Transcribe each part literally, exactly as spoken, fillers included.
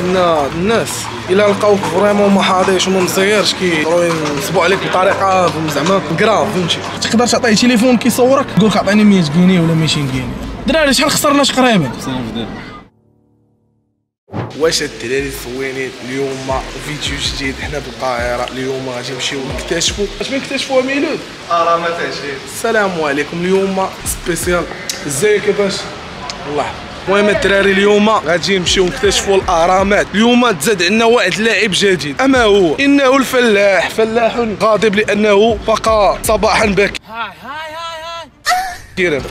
ان الناس الا لقاوك فريمون ما حاضيش وما مزيرش كيقدروا ينصبوا عليك بطريقه زعما كراف، فهمتي؟ تقدر تعطيه تليفون كيصورك يقول لك عطيني مية جنيه ولا ميتين جنيه. دراري شحال خسرنا تقريبا؟ واش هاد الدراري الزوينين اليوم فيديو جديد، حنا بالقاهره اليوم غادي نمشيو نكتشفوا. اش بنكتشفوا ميلود؟ اه راه ما تاجيل. السلام عليكم. اليوم سبيسيال ازيك باش الله. المهم الدراري اليوم غادي نمشيو نكتشفوا الاهرامات. اليوم تزاد عندنا واحد اللاعب جديد، اما هو انه الفلاح، فلاح غاضب لانه فقا صباحا باكرا. هاي هاي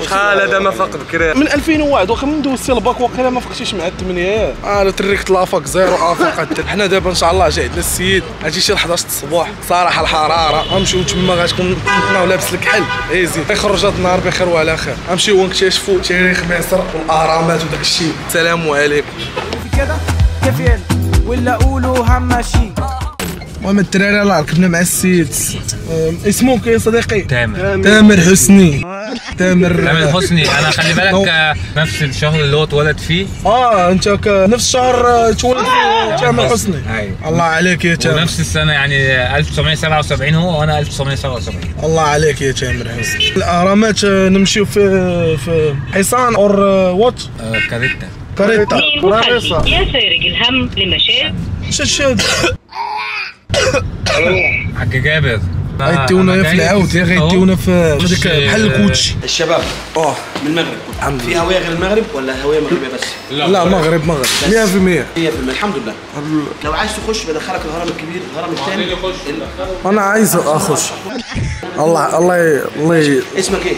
خالد ما فاق بكري من ألفين وواحد، واخا من دوزتي الباك واقيلا ما فقتيش مع الثمانيه. انا تريكت لافاك زيرو افاق. حنا دابا ان شاء الله جا عندنا السيد غادي شي حداش الصباح، صراحه الحراره غنمشيو تما غتكون نتناو لابس لك حل ايزي خرجات النهار بخير وعلى خير. غنمشيو نكتشفوا تاريخ مصر والاهرامات وداك الشيء. السلام عليكم. كذا كيفين ولا قولوا همشي. المهم الدراري الله ركبنا مع السيد اسمه يا صديقي؟ تامر. تامر حسني. تامر تامر حسني. انا خلي بالك نفس الشهر اللي هو اتولد فيه. اه انت نفس الشهر تولد فيه تامر حسني. ايوه الله عليك يا تامر. ونفس السنه يعني ألف وتسعمية وسبعة وسبعين هو وانا ألف وتسعمية وسبعة وسبعين. الله عليك يا تامر حسني. الاهرامات نمشيو في في حصان اور وات كاريتا كاريتا كاريتا يا سارق الهم لمشاهد شاشات. حق جابر غيديونا في العود، يا غيديونا في هذيك بحال الكوتشي. الشباب اه من المغرب في هويه غير المغرب ولا هويه مغربيه بس؟ لا, لا مغرب مغرب مية في المية مية في المية الحمد لله. لو عايز تخش بدخلك الهرم الكبير، الهرم الثاني. انا عايز اخش. الله الله الله. اسمك ايه؟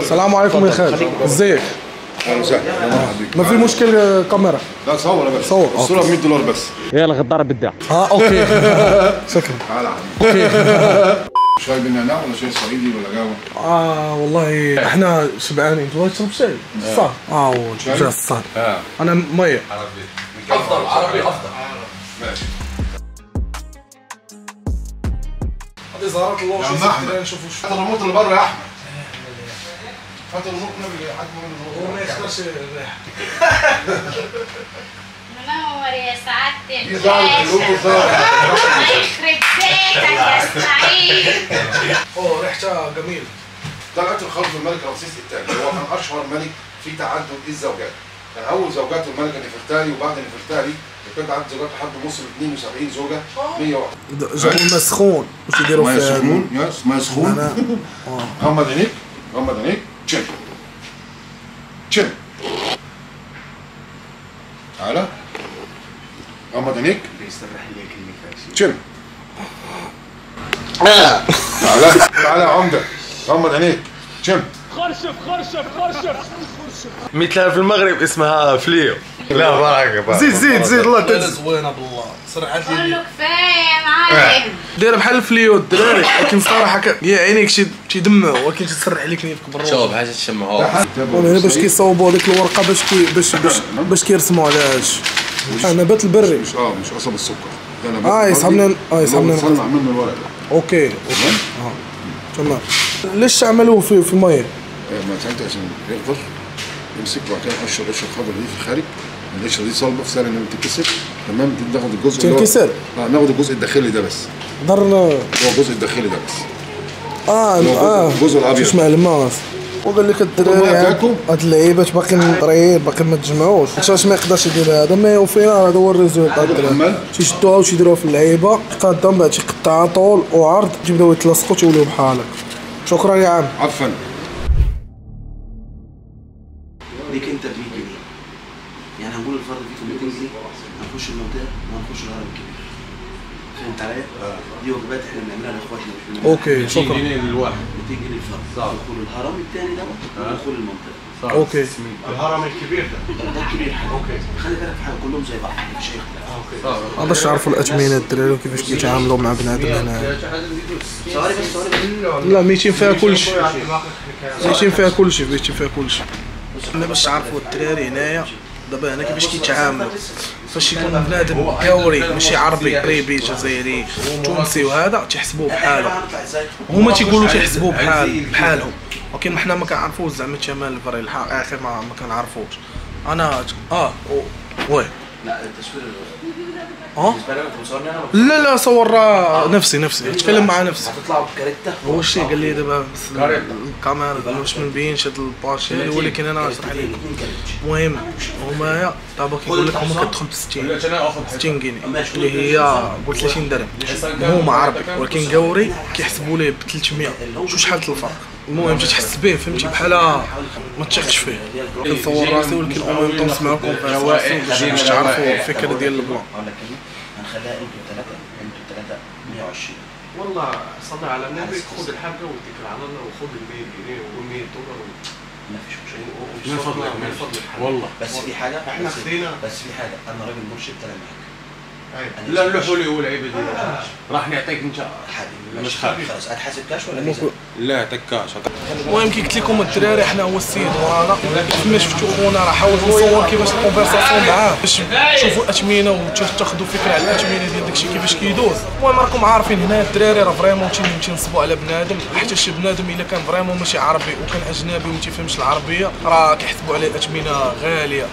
السلام عليكم يا خالد، ازيك؟ اهلا وسهلا. ما في مشكل كاميرا؟ لا صور بس، صور الصوره ب مية دولار بس. يلا غدار بدع. اه اوكي شكرا. اوكي شاي بالنعناع ولا شاي صعيدي ولا قهوه؟ اه والله احنا شبعانين. انت تشرب شاي؟ صح. اه شاي الصاد. انا ميه عربي افضل. عربي افضل. ماشي هذه زهرات الله. شوف احنا نشوفوا الرموت اللي برا يا احمد. حتى الرموت نبي حد ما يختارش الريحه. منور يا سعادتك. الله يخرب بيتك يا اسماعيل. اوه ريحتها جميله. طلعت الخلف الملك رمسيس الثاني، هو كان اشهر ملك في تعدد الزوجات. كان اول زوجاته الملكه نفرتالي، وبعد نفرتالي كانت عدد زوجات لحد مصر اثنين وسبعين زوجه مية وواحد. زبون مسخون. واش يديروا في مسخون؟ يس مسخون. غمض عينيك غمض عينيك. تشم تشم تعالى غمض عينيك. بيستريح ليك النفاس. تشم تعالى تعالى يا عمده غمض عينيك. تشم خرشف خرشف خرشف خرشف. مثلها في المغرب اسمها فليو. لا بركه بركه. زيد زيد زيد الله تنزل. زوينه بالله صراحه. قول له كفايه يا معلم. دايره بحال فليو الدراري، لكن صراحه يا عينيك شي تيدمعوا، ولكن تسرح عليك كنفك بالروح. شوف حاجه تشمعوها هنا باش كيصاوبوا هذيك الورقه باش باش باش كيرسموا على هذا الشيء. نبات البري مش اه مش قصب السكر. اه يصحبنا اه يصحبنا نصنع منه الورق. اوكي اوكي تمام. ليش عملوه في في الميه؟ ما فهمت. عشان يفضل يمسك وبعد كده يحشر القشره الخضراء دي في الخارج. القشره دي صلبه في سهل انها تتكسر. تمام ناخد الجزء اللي تنكسر. اه ناخد الجزء الداخلي ده بس. ضرنا هو الجزء الداخلي ده بس. اه اه الجزء الابيض مش مع الماء بس. وقال لك الدراري هاد اللعيبات باقيين طريين باقي ما تجمعوش، عشان ما يقدرش يدير هذا. ما هو فين هذا هو الريزولتا الدراري. تيشدوها وتيديروها في اللعيبه قدام، بعد تيقطعها طول وعرض تيبداو يتلاصقوا تيوليو بحالك. شكرا يا عم. عفوا ليك انت مية جنيه، يعني هنقول الفرد فيكم مية جنيه هنخش المنطقه وهنخش الهرم الكبير. فهمت عليا؟ دي وجبات احنا بنعملها لاخواتنا. اوكي شكرا. مية جنيه للواحد، مية جنيه للفرد. صعب دخول الهرم الثاني ده ودخول المنطقه. صعب. اوكي الهرم الكبير ده ده الكبير. اوكي خلي بالك في حاجه كلهم زي بعض مفيش اي اختلاف. اوكي باش تعرفوا الاثمنه الدراري وكيفاش كيتعاملوا مع بنادم هنا. سوري بس سوري. لا ميتين فيها كلشي. ميتين فيها كلشي ميتين فيها كلشي. حنا باش تعرفوا الدراري هنايا دابا هنا كيفاش كيتعاملوا. فاش يكون بنادم كوري ماشي عربي قريبي جزائري تونسي وهذا تيحسبوه بحاله، هما تيقولوا تيحسبوه بحال بحالهم، ولكن حنا ما كنعرفوش زعما الثمن الفري الحق. اخر ما ما كنعرفوش انا اه وي لا التصوير اه لا لا صور نفسي نفسي اتكلم مع نفسي. هتطلعوا بكاريتا هو الشيء قال لي دابا الكاميرا مش من بينش هاد الباشي ولكن انا غنشرح لك. المهم هما دابا كيقول لك هما كتدخل ب ستين ستين جنيه اللي هي قول ثلاثين درهم هما عربي ولكن كاوري كيحسبوا ليه ب ثلاثمية شو شحال الفرق. المهم جيت حس به فهمتي بحال ما تثقش فيه كنصور راسي ولكن اون ميم طون نسمعوا كونفيرونسي باش باش تعرفوا الفكره ديال البلان. ولكن غنخليها انتو ثلاثه انتو ثلاثه مية وعشرين والله صلي على النبي خذ الحبه واتكل على الله وخذ ال مية جنيه و مية دولار ما فيش مشكل من فضلك من فضلك والله. بس في حاجه احنا خدينا بس في حاجه انا راجل مرشد تاع معاك لا نلوحوا ليه هو العيبه ديالك راح نعطيك انت مش خلاص هتحاسب كاش ولا لا تكاش. المهم كي قلت لكم الدراري حنا هو السيد ورانا كيما شفتوا خونا راه حاولت نصور كيفاش الكونفرساسيون معاه باش تشوفوا الاثمنه وتاخذوا فكره على الاثمنه ديال داكشي كيفاش كيدوز. المهم راكم عارفين هنا الدراري راه فريمون تينصبوا على بنادم حتى شي بنادم الا كان فريمون ماشي عربي وكان اجنبي وما تيفهمش العربيه راه كيحسبوا عليه اثمنه غاليه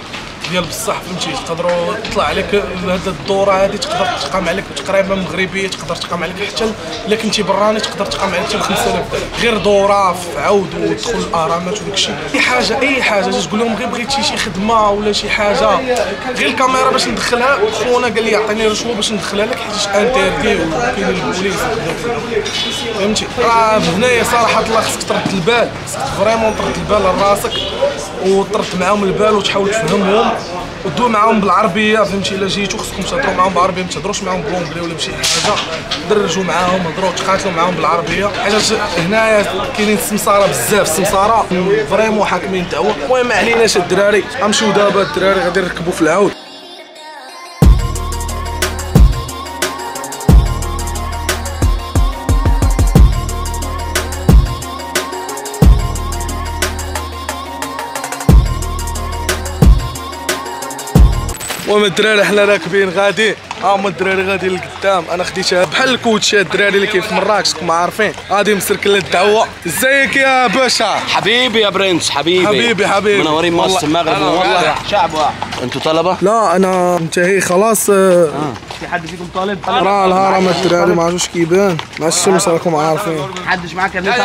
ديال بصح فهمتي. تقدروا تطلع عليك هذه الدوره هذه تقدر تقام عليك تقريبا مغربيه تقدر تقام عليك حتى الا كنتي براني تقدر تقام عليك حتى ب خمسة آلاف درهم غير دوره في عود وتدخل الاهرامات وداك الشيء. اي حاجه اي حاجه جات تقول لهم غير بغيتي شي خدمه ولا شي حاجه غير الكاميرا باش ندخلها. خونا قال لي يعطيني رشوه باش ندخلها لك حيت انتردي وكاين البوليس فهمتي. راه هنايا صراحه الله خصك ترد البال خصك فريمون ترد البال لراسك وترد معاهم البال وتحاول تفهمهم ودوي معاهم بالعربيه فهمتي. الا جيتو خصكم تهضروا معاهم بالعربيه ما تهضروش معاهم بلونجلي ولا بشي حاجه درجوا معاهم هضروا تقاتلوا معاهم بالعربيه حيت هنايا كاينين السمساره بزاف السمساره فريمون حاكمين تاهو. المهم ما عليناش الدراري غنمشيو دابا الدراري غادي نركبوا في العود. المهم الدراري حنا راكبين غادي ها هما الدراري غادي لقدام. انا خديتها بحال الكوتشات الدراري اللي كاين في مراكش راكم عارفين غادي مسركل الدعوه. ازيك يا باشا حبيبي يا برنس حبيبي حبيبي حبيبي منورين مصر المغرب والله شعب واحد. انتوا طلبه؟ لا انا منتهي خلاص. آه. في حد فيكم طالب؟ راه الهرم الدراري ما عادوش كيبان مع الشمس راكم عارفين. حدش معاك يا بنت؟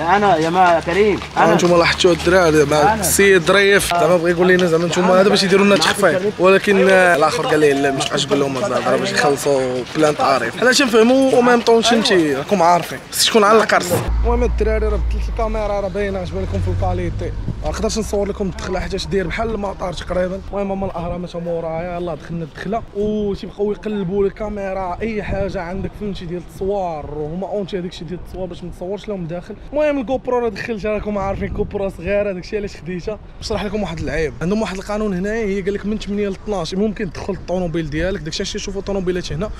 انا يا ما كريم انا. انتم لاحظتوا الدراري السيد ريف دابا بغى يقول لنا زعما انتم هذا باش يديروا لنا تخفيض ولكن الاخر قال لي لا مش عاجبه لهم هاد الهضره باش يخلصوا بلان تعريف حنا تنفهموا وميم طون شنتي راكم عارفين خصك تكون على القرص. المهم الدراري راه بدلت الكاميرا راه باينه عجبه لكم في الكاليتي ما نقدرش نصور لكم الدخله حتى داير بحال المطار تقريبا. المهم هما الاهرامات مورايا يلاه دخلنا الدخله وتيبقاو يقلبوا الكاميرا اي حاجه عندك فهمتي ديال التصوير وهما اونتي هذاك الشيء ديال التصوير باش ما نصورش لهم داخل. المهم الكوبرو راه دخلتها راكم عارفين كوبرو صغيره داك الشيء علاش خديتها نشرح لكم واحد العيب عندهم واحد القانون هنايا هي قال لك من ثمانية ل اثناش ممكن تدخل الطوموبيل ديالك داك الشيء تشوفوا الطوموبيلات هنا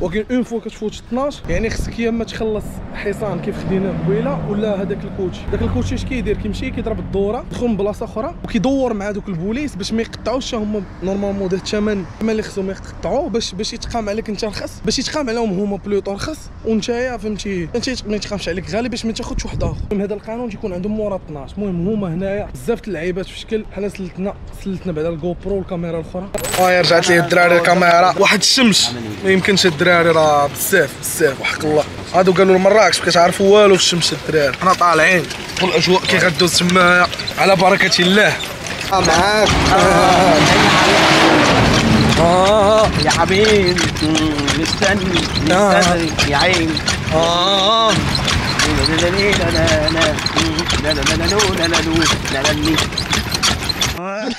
ولكن اون فوا كتفوت اثناش يعني خصك يا اما تخلص حصان كيف خدينا قبيله ولا هذاك الكوتشي. داك الكوتشي اش كيدير كيمشي كيضرب الدوره يدخل من بلاصه اخرى وكيدور مع دوك البوليس باش ما يقطعوش هما نورمالمون داك الثمن ما اللي خصهم يقطعوه باش باش يتقام عليك انت رخص باش يتقام عليهم هما بلوطو رخص وانتيا فهمتي انت ما يتقامش عليك غالي باش ما تاخذش واحد اخر. المهم هذا القانون تيكون عندهم مورا اثناش. المهم هما هنايا بزاف د اللعيبات في شكل حنا سلتنا سلتنا بعدا الجو برو والكاميرا الاخرى اه رجعت لي الدراري الكاميرا واحد الشمس ما يمكنش الدراري راه بزاف بزاف وحق الله هادو قالوا لمراكش ما كتعرفوا والو في الشمس الدراري حنا طالعين والاجواء كي غدوز تمايا على بركه الله. معاك اه يا حبيبي مستني مستني يا عيني اه لا لا لا لا لا لا لا لا.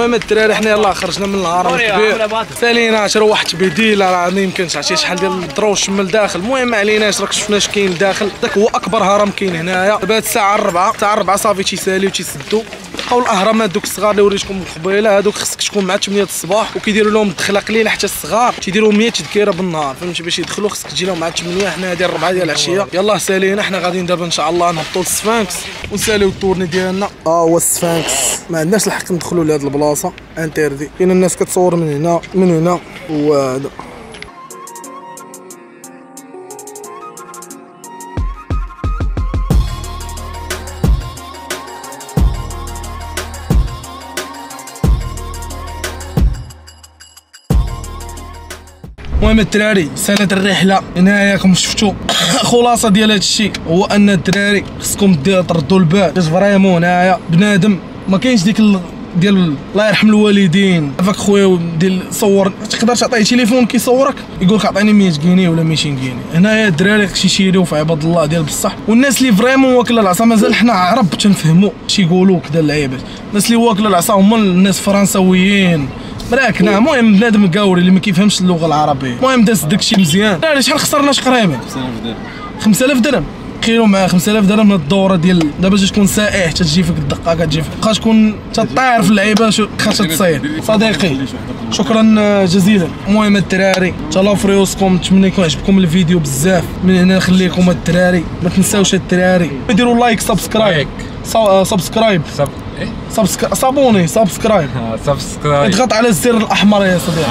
المهم الدراري حنا يلاه خرجنا من الهرم الكبير، ثانيناش روحت بديله راه ما يمكنش عرفتي شحال ديال الضرو شمل داخل، المهم ما عليناش راك شفناش كاين داخل، داك هو أكبر هرم كاين هنايا، دابا هاد الساعة الربعة، الساعة الربعة صافي تيساليو تيسدو، بقاو الأهرامات دوك الصغار اللي وريتكم من قبيله هادوك خصك تكون مع ثمانية د الصباح وكيديروا لهم الدخله قليله حتى الصغار تيديروا مية تذكيره بالنهار فهمتي باش يدخلوا خصك تجي لهم مع ثمانية، حنا هادي الربعة ديال العشيه، يلاه سالينا حنا غاديين دابا إن شاء الله نهبطوا للسفانكس ونساليو التورني ديالنا، ها هو السفانكس، ما عندناش الحق ندخلوا لهاد البلاصه انتردي، كاين الناس كتصور من هنا من هنا وهذا المهم الدراري سالت الرحله هنايا كما شفتوا خلاصه ديال هذا الشيء هو ان الدراري خصكم تردوا البال باش فريمون هنايا بنادم ما كاينش ديك ديال الله يرحم الوالدين عافاك خويا ديال صور تقدر تعطيه تليفون كيصورك يقول لك عطيني مية جنيه ولا ميتين جنيه هنايا الدراري خص يشيريو في عباد الله ديال بصح والناس اللي فريمون واكله العصا مازال حنا عرب تنفهموا اش يقولوا كذا اللعيبات الناس اللي واكله العصا هما الناس فرنساويين مراكنا المهم بنادم كاوري اللي ما كيفهمش اللغه العربيه المهم داز داكشي مزيان دراري شحال خسرنا تقريبا خمسة آلاف درهم خمسة آلاف درهم تخيلوا مع خمسة آلاف درهم من الدوره ديال دابا تكون سائح تجي فيك الدقه كتجي فيك واخا تكون تطير في اللعيبه واخا تصير صديقي شكرا جزيلا المهم الدراري تهلاو في ريوسكم نتمنى يكون عجبكم الفيديو بزاف من هنا نخليكم الدراري ما تنساوش الدراري ديروا لايك سبسكرايب سبسكرايب سبسك... صابوني سبسكرايب سبسكرايب اضغط على الزر الاحمر يا صديقي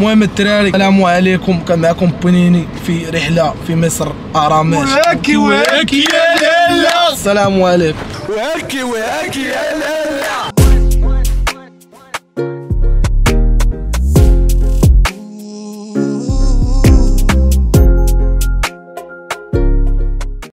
المهم الدراري السلام عليكم كان معكم بونيني في رحله في مصر اهرامات وهاكي وهاكي يا لالا السلام عليكم وهاكي وهاكي يا لالا